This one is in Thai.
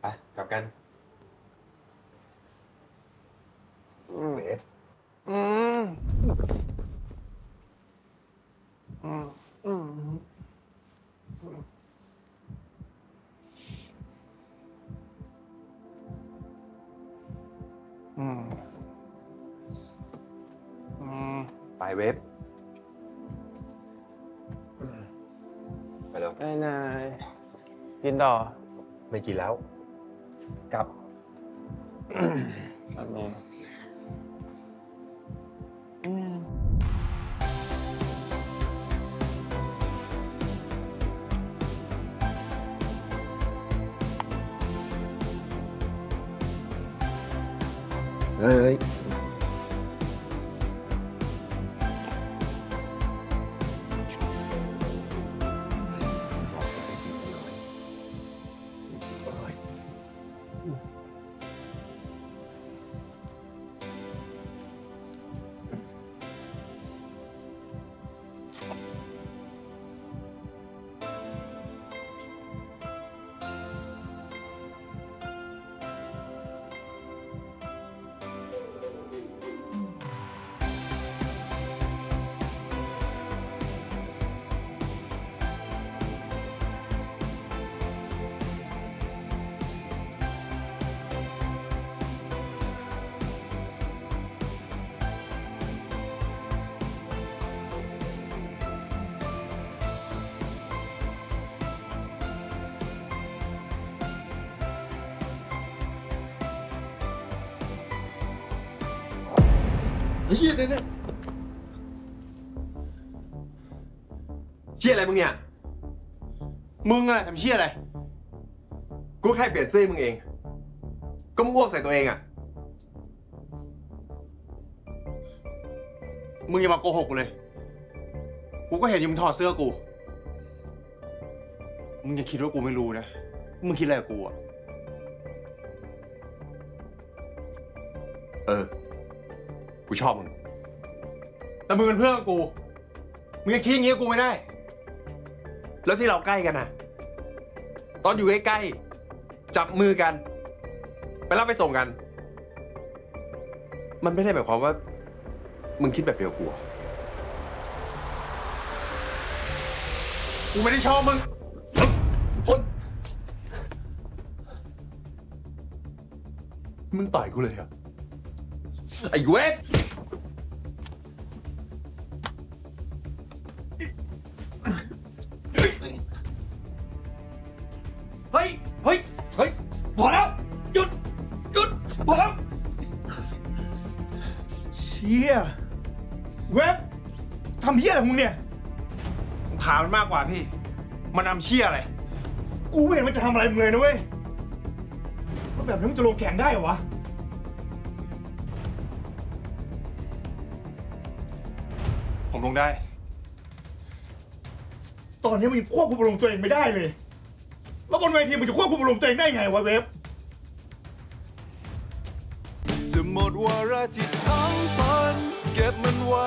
ไปกลับกันไปเว็บไปแล้วนายกินต่อไม่กินแล้วกลับอันนี้เฮ้ยเชี่ยเนี่ยเชี่ยอะไรมึงเนี่ยมึงอะไรทำเชี่ยอะไรกูแค่เปลี่ยนเสื้อมึงเองก็อ้วกใส่ตัวเองอ่ะมึงอย่ามาโกหกกูเลยกูก็เห็นอยู่มึงถอดเสื้อกูมึงอย่าคิดว่ากูไม่รู้นะมึงคิดอะไรกับกูอ่ะกูชอบมึงแต่มึงเป็นเพื่อนกับกูมึงจะคิดอย่างนี้กับกูไม่ได้แล้วที่เราใกล้กันนะตอนอยู่ใกล้ๆจับมือกันไปรับไปส่งกันมันไม่ได้หมายความว่ามึงคิดแบบเดียวกับกูไม่ได้ชอบมึงมึงต่อยกูเลยเหรอไอ้เว็บเฮ้ยพอแล้วหยุดพอแล้วเชี่ยเว็บทำเหี้ยอะไรมึงเนี่ยถามมันมากกว่าพี่มันทำเชี่ยอะไรกูเห็นมันจะทำอะไรมึงเลยนะเว้ยแล้วแบบนี้มันจะลงแข่งได้เหรอวะลงได้ตอนนี้มึงควบคุมอารมณ์ตัวเองไม่ได้เลยแล้วบนเวทีมึงจะควบคุมอารมณ์ตัวเองได้ไงวะเว็บจะหมดวาระที่ทั้งสอนเก็บมันไว้